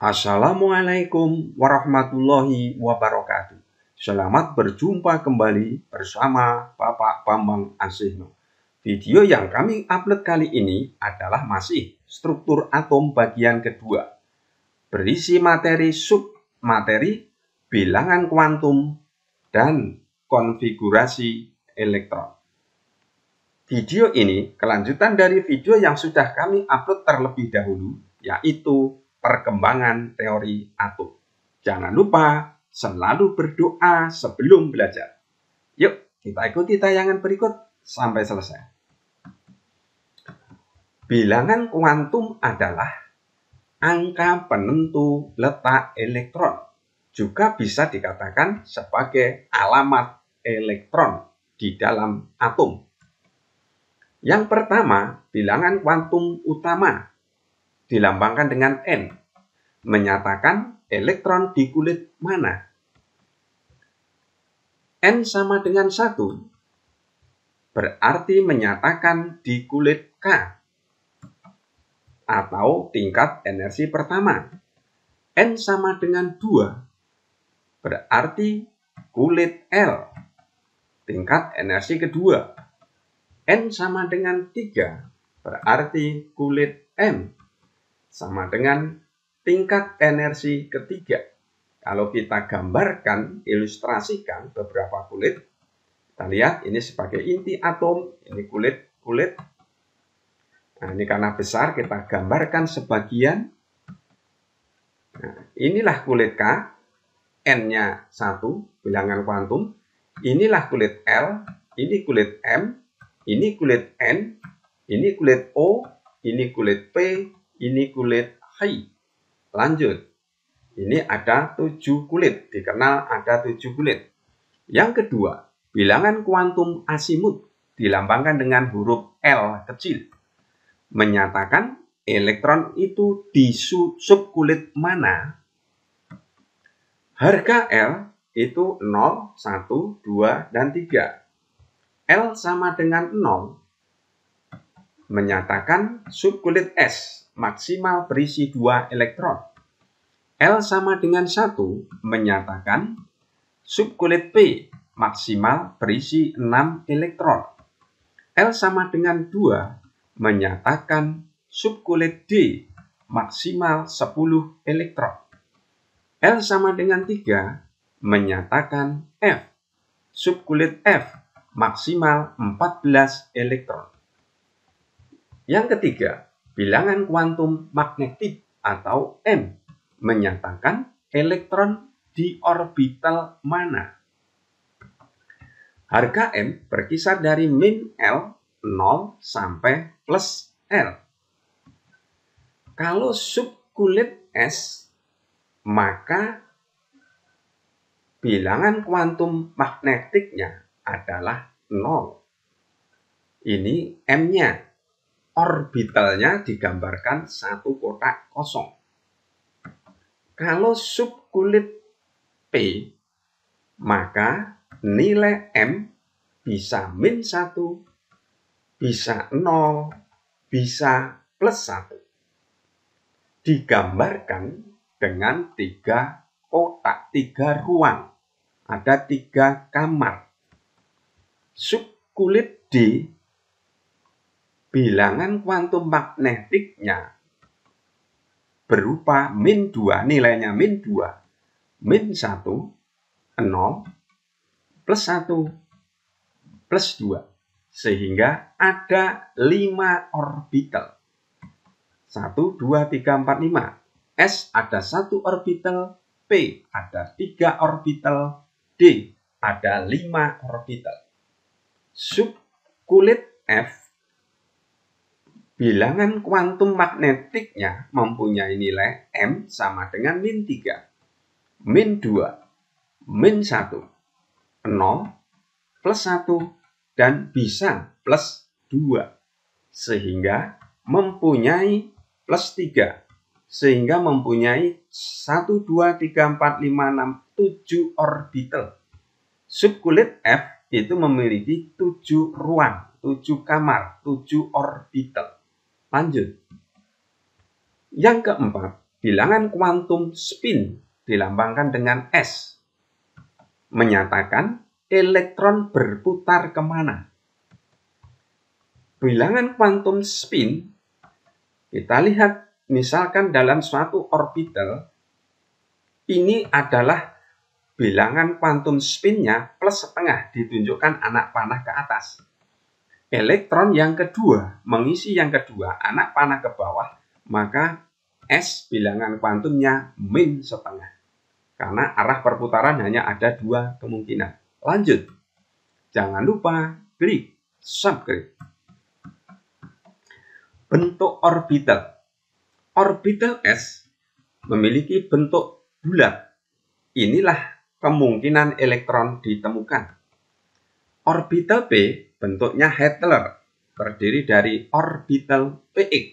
Assalamualaikum warahmatullahi wabarakatuh. Selamat berjumpa kembali bersama Bapak Bambang Asihno. Video yang kami upload kali ini adalah masih struktur atom bagian kedua, berisi materi submateri, bilangan kuantum, dan konfigurasi elektron. Video ini kelanjutan dari video yang sudah kami upload terlebih dahulu, yaitu perkembangan teori atom. Jangan lupa selalu berdoa sebelum belajar. Yuk, kita ikuti tayangan berikut sampai selesai. Bilangan kuantum adalah angka penentu letak elektron, juga bisa dikatakan sebagai alamat elektron di dalam atom. Yang pertama, bilangan kuantum utama dilambangkan dengan N, menyatakan elektron di kulit mana. N sama dengan 1, berarti menyatakan di kulit K, atau tingkat energi pertama. N sama dengan 2, berarti kulit L, tingkat energi kedua. N sama dengan 3, berarti kulit M, sama dengan tingkat energi ketiga. Kalau kita gambarkan, ilustrasikan beberapa kulit, kita lihat ini sebagai inti atom, ini kulit. Nah, ini karena besar, kita gambarkan sebagian. Nah, inilah kulit K, N-nya 1, bilangan kuantum. Inilah kulit L, ini kulit M, ini kulit N, ini kulit O, ini kulit P, ini kulit H. Lanjut. Ini ada 7 kulit, dikenal ada 7 kulit. Yang kedua, bilangan kuantum azimut dilambangkan dengan huruf L kecil, menyatakan elektron itu di subkulit mana. Harga L itu 0, 1, 2, dan 3. L sama dengan 0, menyatakan subkulit S, maksimal berisi 2 elektron. L sama dengan 1, menyatakan subkulit P, maksimal berisi 6 elektron. L sama dengan 2, menyatakan subkulit D, maksimal 10 elektron. L sama dengan 3, menyatakan F, subkulit F, maksimal 14 elektron. Yang ketiga, bilangan kuantum magnetik atau M, menyatakan elektron di orbital mana. Harga M berkisar dari min L 0 sampai plus L. Kalau subkulit S, maka bilangan kuantum magnetiknya adalah 0. Ini M-nya. Orbitalnya digambarkan 1 kotak kosong. Kalau subkulit P, maka nilai M bisa min 1, bisa 0, bisa plus 1. Digambarkan dengan 3 kotak, 3 ruang. Ada 3 kamar. Subkulit D, bilangan kuantum magnetiknya berupa min 2, nilainya min 2, min 1, 0, plus 1, plus 2. Sehingga ada 5 orbital. 1, 2, 3, 4, 5. S ada 1 orbital, P ada 3 orbital, D ada 5 orbital. Subkulit F, bilangan kuantum magnetiknya mempunyai nilai M sama dengan min 3, min 2, min 1, 0, plus 1, dan bisa plus 2, sehingga mempunyai plus 3, sehingga mempunyai 1, 2, 3, 4, 5, 6, 7 orbital. Subkulit F itu memiliki 7 ruang, 7 kamar, 7 orbital. Lanjut. Yang keempat, bilangan kuantum spin dilambangkan dengan S. Menyatakan elektron berputar kemana. Bilangan kuantum spin, kita lihat misalkan dalam suatu orbital, ini adalah bilangan kuantum spinnya plus setengah, ditunjukkan anak panah ke atas. Elektron yang kedua, mengisi yang kedua, anak panah ke bawah, maka S bilangan kuantumnya min setengah. Karena arah perputaran hanya ada dua kemungkinan. Lanjut, jangan lupa klik subscribe. Bentuk orbital. Orbital S memiliki bentuk bulat. Inilah kemungkinan elektron ditemukan. Orbital P bentuknya Hitler, terdiri dari orbital PX,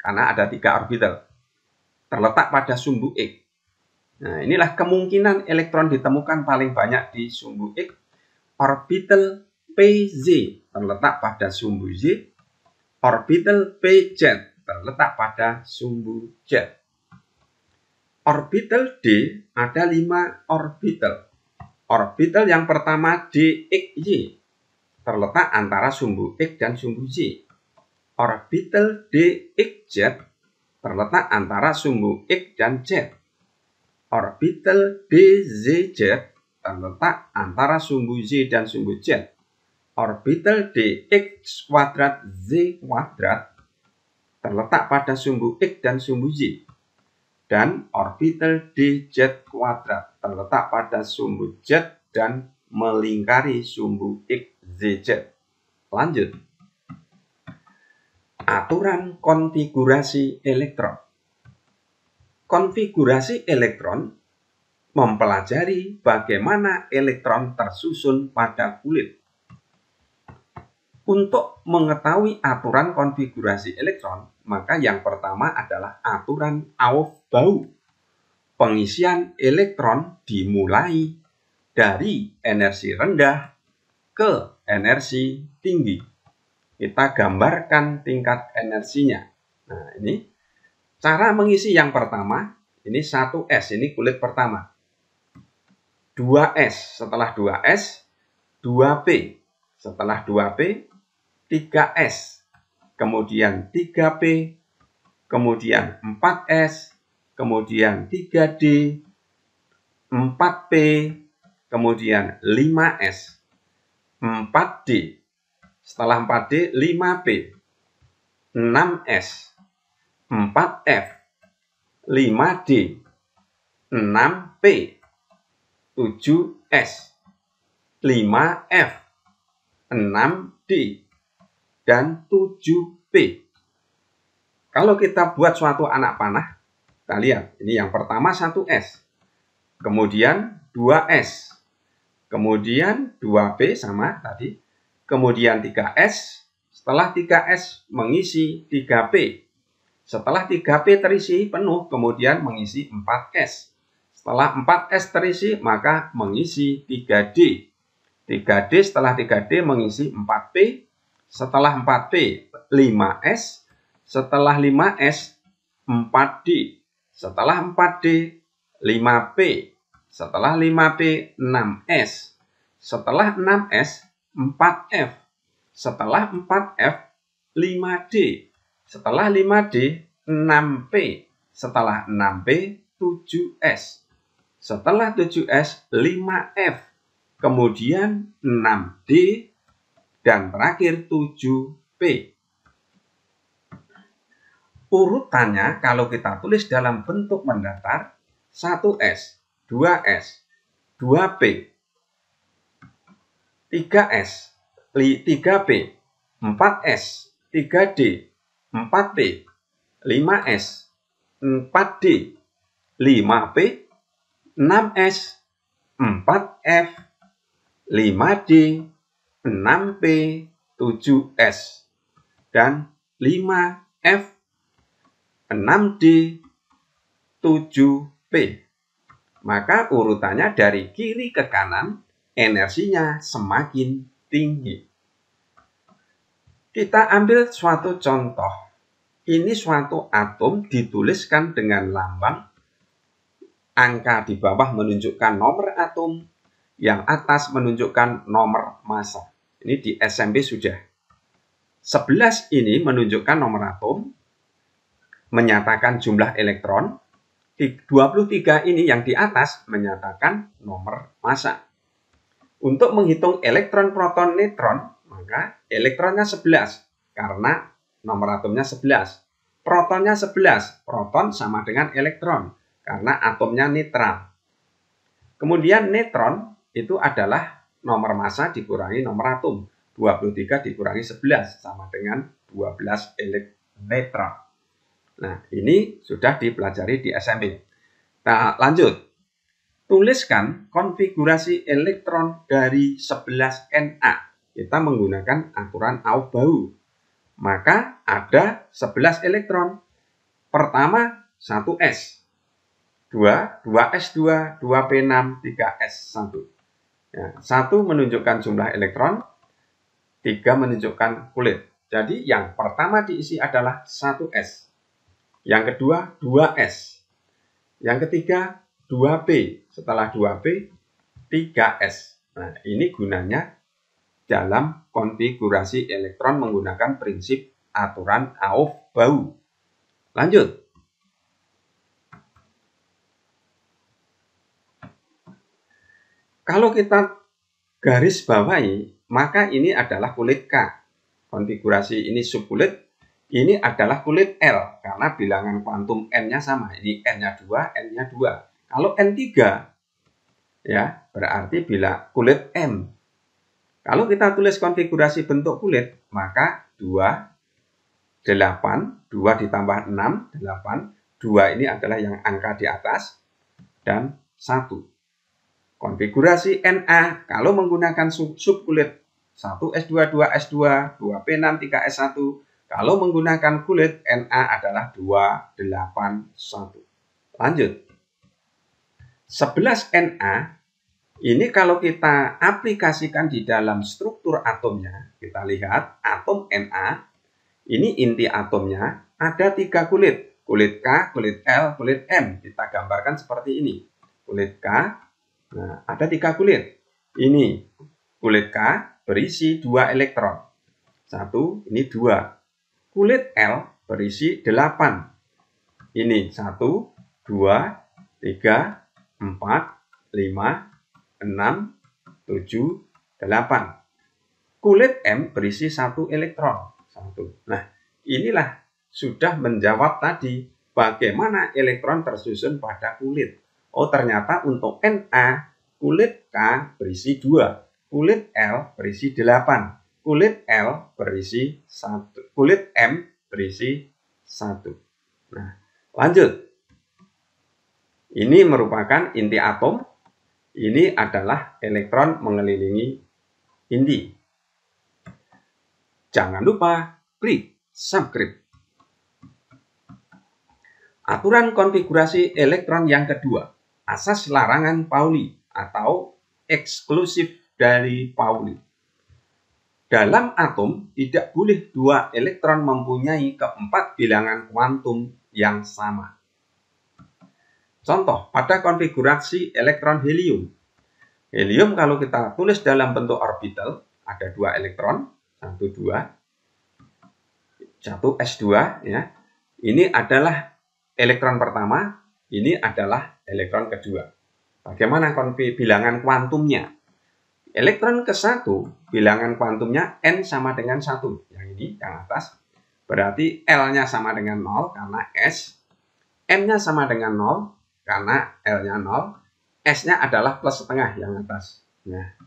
karena ada 3 orbital, terletak pada sumbu X. Nah, inilah kemungkinan elektron ditemukan paling banyak di sumbu X. Orbital PZ terletak pada sumbu Z. Orbital PZ terletak pada sumbu Z. Orbital D ada 5 orbital. Orbital yang pertama DXY terletak antara sumbu X dan sumbu Z. Orbital DXZ terletak antara sumbu X dan Z. Orbital DZZ terletak antara sumbu Z dan sumbu Z. Orbital dx kuadrat z kuadrat terletak pada sumbu x dan sumbu y, dan orbital dz kuadrat terletak pada sumbu z dan melingkari sumbu x, z, z. Lanjut, aturan konfigurasi elektron. Konfigurasi elektron mempelajari bagaimana elektron tersusun pada kulit. Untuk mengetahui aturan konfigurasi elektron, maka yang pertama adalah aturan Aufbau. Pengisian elektron dimulai dari energi rendah ke energi tinggi. Kita gambarkan tingkat energinya. Nah, ini cara mengisi yang pertama, ini 1S, ini kulit pertama. 2S, setelah 2S, 2P, setelah 2P, 3S, kemudian 3P, kemudian 4S, kemudian 3D, 4P, kemudian 5S, 4D, setelah 4D, 5P, 6S, 4F, 5D, 6P, 7S, 5F, 6D, dan 7P. Kalau kita buat suatu anak panah, kita lihat, ini yang pertama 1S, kemudian 2S, kemudian 2P sama tadi, kemudian 3S, setelah 3S mengisi 3P, setelah 3P terisi penuh, kemudian mengisi 4S, setelah 4S terisi, maka mengisi 3D, 3D setelah 3D mengisi 4P, setelah 4P, 5S, setelah 5S, 4D, setelah 4D, 5P, setelah 5P, 6S, setelah 6S, 4F, setelah 4F, 5D, setelah 5D, 6P, setelah 6P, 7S, setelah 7S, 5F, kemudian 6D, dan terakhir 7P. Urutannya kalau kita tulis dalam bentuk mendatar, 1S, 2S, 2P, 3S, 3P, 4S, 3D, 4P, 5S, 4D, 5P, 6S, 4F, 5D, 6P, 7S, dan 5F, 6D, 7P. Maka urutannya dari kiri ke kanan, energinya semakin tinggi. Kita ambil suatu contoh. Ini suatu atom dituliskan dengan lambang. Angka di bawah menunjukkan nomor atom, yang atas menunjukkan nomor massa. Ini di SMP sudah. 11 ini menunjukkan nomor atom, menyatakan jumlah elektron. 23 ini yang di atas menyatakan nomor massa. Untuk menghitung elektron, proton, neutron, maka elektronnya 11 karena nomor atomnya 11. Protonnya 11, proton sama dengan elektron karena atomnya netral. Kemudian neutron itu adalah nomor massa dikurangi nomor atom. 23 dikurangi 11 sama dengan 12 elektron. Nah, ini sudah dipelajari di SMP. Nah, lanjut. Tuliskan konfigurasi elektron dari 11 Na. Kita menggunakan aturan Aufbau. Maka ada 11 elektron. Pertama 1s, 2, 2s2, 2p6, 3s1. Ya, 1 menunjukkan jumlah elektron, 3 menunjukkan kulit. Jadi yang pertama diisi adalah 1s. Yang kedua 2s. Yang ketiga 2p. Setelah 2p, 3s. Nah, ini gunanya dalam konfigurasi elektron menggunakan prinsip aturan Aufbau. Lanjut. Kalau kita garis bawahi, maka ini adalah kulit K. Konfigurasi ini subkulit, ini adalah kulit L. Karena bilangan kuantum N-nya sama. Ini N-nya 2, N-nya 2. Kalau N3, ya berarti bila kulit M. Kalau kita tulis konfigurasi bentuk kulit, maka 2, 8, 2 ditambah 6, 8, 2 ini adalah yang angka di atas, dan 1. Konfigurasi Na, kalau menggunakan subkulit 1S2, 2S2, 2P6, 3S1, kalau menggunakan kulit Na adalah 2, 8, 1. Lanjut. 11 Na, ini kalau kita aplikasikan di dalam struktur atomnya, kita lihat atom Na, ini inti atomnya ada 3 kulit, kulit K, kulit L, kulit M. Kita gambarkan seperti ini, kulit K, nah, ada 3 kulit. Ini kulit K berisi 2 elektron, 1, ini 2. Kulit L berisi 8, ini 1, 2, 3, 4, 5, 6, 7, 8. Kulit M berisi 1 elektron. 1. Nah, inilah sudah menjawab tadi bagaimana elektron tersusun pada kulit. Oh, ternyata untuk Na, kulit K berisi 2, kulit L berisi 8, kulit L berisi 1, kulit M berisi 1. Nah, lanjut. Ini merupakan inti atom. Ini adalah elektron mengelilingi inti. Jangan lupa klik subscribe. Aturan konfigurasi elektron yang kedua, asas larangan Pauli atau eksklusif dari Pauli. Dalam atom tidak boleh 2 elektron mempunyai keempat bilangan kuantum yang sama. Contoh, pada konfigurasi elektron helium. Helium kalau kita tulis dalam bentuk orbital, ada 2 elektron, 1, 2, 1s2. Ya. Ini adalah elektron pertama, ini adalah elektron kedua. Bagaimana bilangan kuantumnya? Elektron ke-1, bilangan kuantumnya N sama dengan 1. Yang ini, yang atas. Berarti L-nya sama dengan 0 karena S. M-nya sama dengan 0. Karena L-nya 0, S-nya adalah plus setengah yang atas. Nah,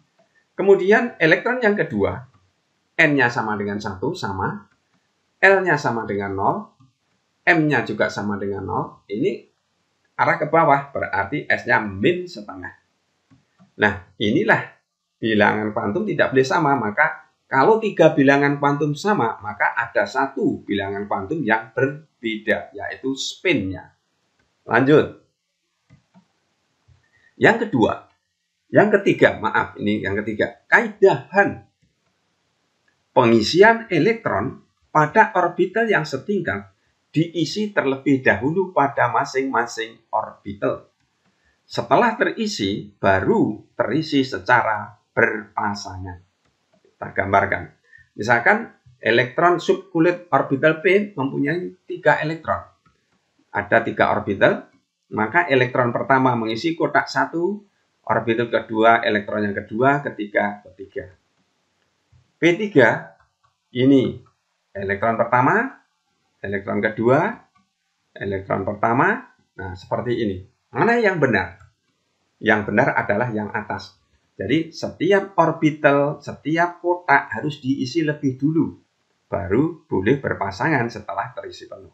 kemudian elektron yang kedua, N-nya sama dengan 1, sama. L-nya sama dengan 0, M-nya juga sama dengan 0. Ini arah ke bawah, berarti S-nya min setengah. Nah, inilah bilangan kuantum tidak boleh sama, maka kalau 3 bilangan kuantum sama, maka ada 1 bilangan kuantum yang berbeda, yaitu spinnya. Lanjut. Yang kedua, yang ketiga, kaidahan pengisian elektron pada orbital yang setingkat diisi terlebih dahulu pada masing-masing orbital. Setelah terisi, baru terisi secara berpasangan. Kita gambarkan. Misalkan elektron subkulit orbital P mempunyai 3 elektron. Ada 3 orbital, maka elektron pertama mengisi kotak 1, orbital kedua, elektron yang kedua, ketiga. P3 ini elektron pertama, elektron kedua, elektron pertama, nah seperti ini. Mana yang benar? Yang benar adalah yang atas. Jadi setiap orbital, setiap kotak harus diisi lebih dulu. Baru boleh berpasangan setelah terisi penuh.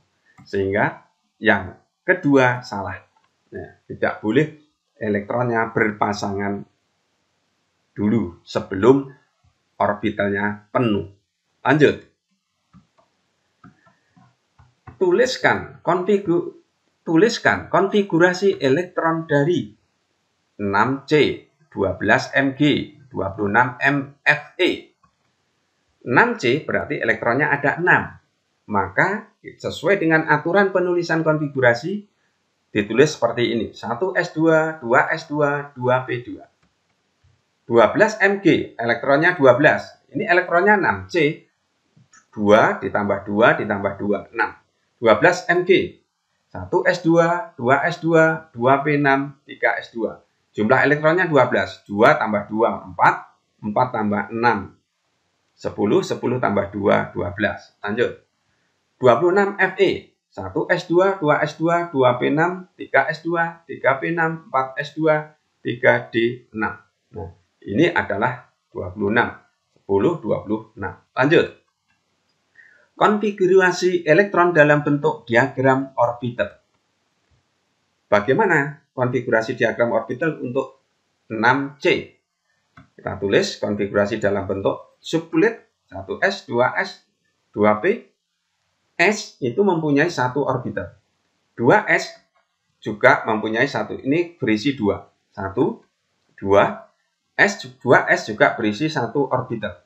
Sehingga yang kedua salah. Nah, tidak boleh elektronnya berpasangan dulu sebelum orbitalnya penuh. Lanjut. Tuliskan konfigurasi elektron dari 6C, 12Mg, 26MFE. 6C berarti elektronnya ada 6. Maka sesuai dengan aturan penulisan konfigurasi ditulis seperti ini. 1S2, 2S2, 2P2. 12Mg, elektronnya 12. Ini elektronnya 6C. 2 ditambah 2 ditambah 2, 6. 12Mg. 1S2, 2S2, 2P6, 3S2. Jumlah elektronnya 12. 2 tambah 2, 4. 4 tambah 6, 10. 10 tambah 2, 12. Lanjut. 26Fe. 1S2, 2S2, 2P6, 3S2, 3P6, 4S2, 3D6. Nah, ini adalah 26. 10, 26. Lanjut. Konfigurasi elektron dalam bentuk diagram orbital. Bagaimana konfigurasi diagram orbital untuk 6C? Kita tulis konfigurasi dalam bentuk subkulit 1S, 2S, 2P. S itu mempunyai 1 orbital. 2S juga mempunyai 1. Ini berisi 2. 1, 2. S, 2S juga berisi 1 orbital.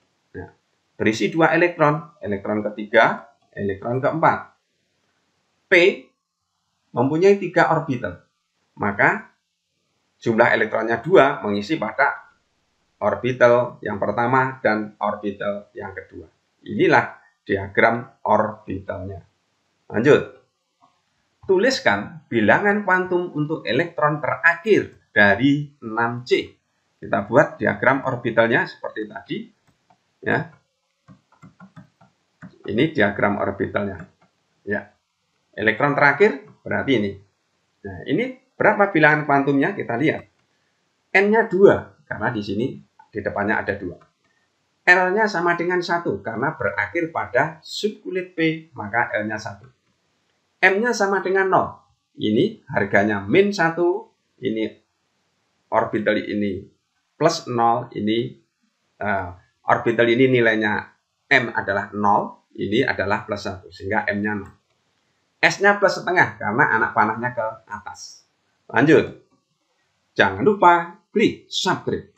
Berisi 2 elektron, elektron ketiga, elektron keempat. P mempunyai 3 orbital. Maka jumlah elektronnya 2 mengisi pada orbital yang pertama dan orbital yang kedua. Inilah diagram orbitalnya. Lanjut. Tuliskan bilangan kuantum untuk elektron terakhir dari 6C. Kita buat diagram orbitalnya seperti tadi. Ya. Ini diagram orbitalnya. Ya. Elektron terakhir berarti ini. Nah, ini berapa bilangan kuantumnya? Kita lihat. N-nya 2 karena di sini di depannya ada 2. L-nya sama dengan 1 karena berakhir pada subkulit P, maka L-nya 1. M-nya sama dengan 0. Ini harganya min 1, ini orbital ini plus 0, ini orbital ini nilainya M adalah 0, ini adalah plus 1, sehingga M-nya 0. S-nya plus setengah, karena anak panahnya ke atas. Lanjut. Jangan lupa klik subscribe.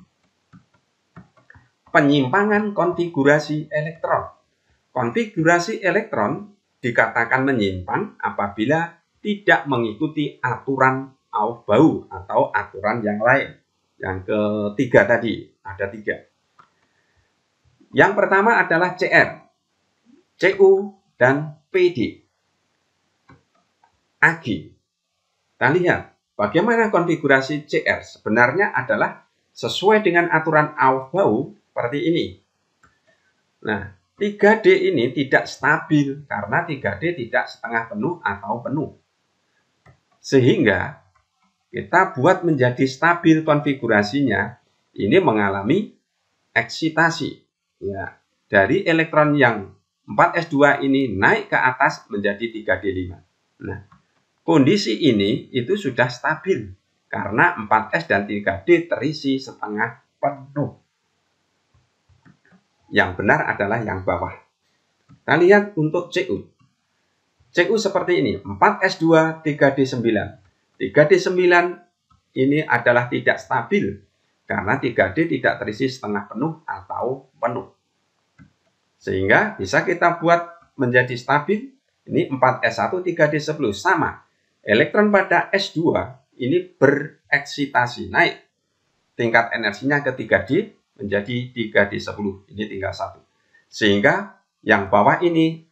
Penyimpangan konfigurasi elektron. Konfigurasi elektron dikatakan menyimpang apabila tidak mengikuti aturan Aufbau atau aturan yang lain. Yang ketiga tadi, ada 3. Yang pertama adalah CR, CU, dan PD. AG. Kita lihat bagaimana konfigurasi CR. Sebenarnya adalah sesuai dengan aturan Aufbau seperti ini. Nah, 3D ini tidak stabil karena 3D tidak setengah penuh atau penuh. Sehingga kita buat menjadi stabil konfigurasinya, ini mengalami eksitasi. Ya, dari elektron yang 4S2 ini naik ke atas menjadi 3D5. Nah, kondisi ini itu sudah stabil karena 4S dan 3D terisi setengah penuh. Yang benar adalah yang bawah. Kita lihat untuk CU. CU seperti ini, 4S2, 3D9. 3D9 ini adalah tidak stabil karena 3D tidak terisi setengah penuh atau penuh. Sehingga bisa kita buat menjadi stabil. Ini 4S1 3D10 sama. Elektron pada S2 ini bereksitasi naik. Tingkat energinya ke 3D menjadi 3D10. Ini tinggal 1. Sehingga yang bawah ini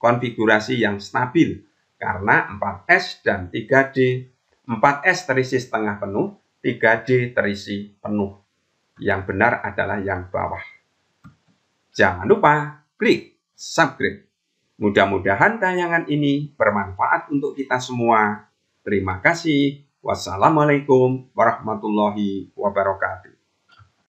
konfigurasi yang stabil karena 4S dan 3D. 4S terisi setengah penuh, 3D terisi penuh. Yang benar adalah yang bawah. Jangan lupa klik subscribe. Mudah-mudahan tayangan ini bermanfaat untuk kita semua. Terima kasih. Wassalamualaikum warahmatullahi wabarakatuh.